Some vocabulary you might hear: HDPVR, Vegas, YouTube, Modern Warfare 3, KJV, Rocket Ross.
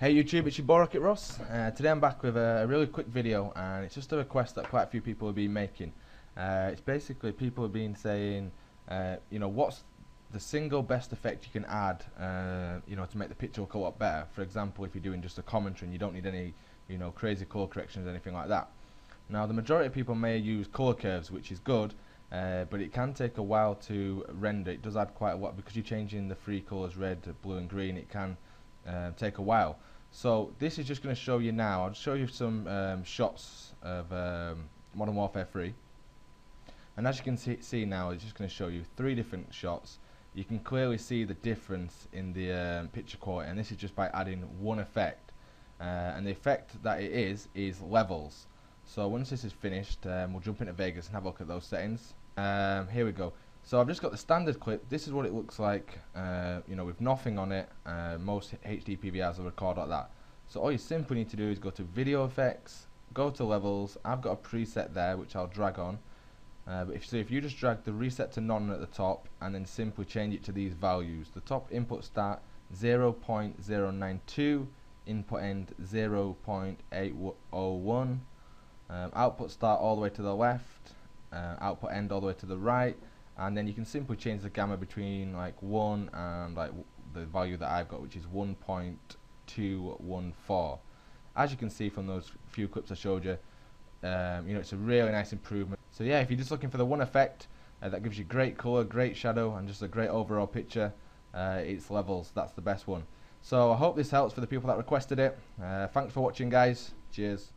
Hey YouTube, it's your boy Rocket Ross. Today I'm back with a really quick video, and it's just a request that quite a few people have been making. It's basically people have been saying, you know, what's the single best effect you can add, you know, to make the picture look a lot better. For example, if you're doing just a commentary and you don't need any, you know, crazy colour corrections or anything like that. Now, the majority of people may use colour curves, which is good, but it can take a while to render. It does add quite a lot because you're changing the three colours, red, blue and green. It can take a while. So this is just going to show you now. I'll show you some shots of Modern Warfare 3, and as you can see now, it's just going to show you three different shots. You can clearly see the difference in the picture quality, and this is just by adding one effect, and the effect that it is levels. So once this is finished, we'll jump into Vegas and have a look at those settings. Here we go. So I've just got the standard clip. This is what it looks like, you know, with nothing on it. Most HDPVRs will record like that. So all you simply need to do is go to Video Effects, go to Levels. I've got a preset there which I'll drag on. But if you just drag the reset to none at the top and then simply change it to these values. The top input start 0.092, input end 0.801, output start all the way to the left, output end all the way to the right. And then you can simply change the gamma between like 1 and like the value that I've got, which is 1.214. As you can see from those few clips I showed you, you know, it's a really nice improvement. So yeah, if you're just looking for the one effect that gives you great colour, great shadow and just a great overall picture, it's Levels. That's the best one. So I hope this helps for the people that requested it. Thanks for watching, guys. Cheers.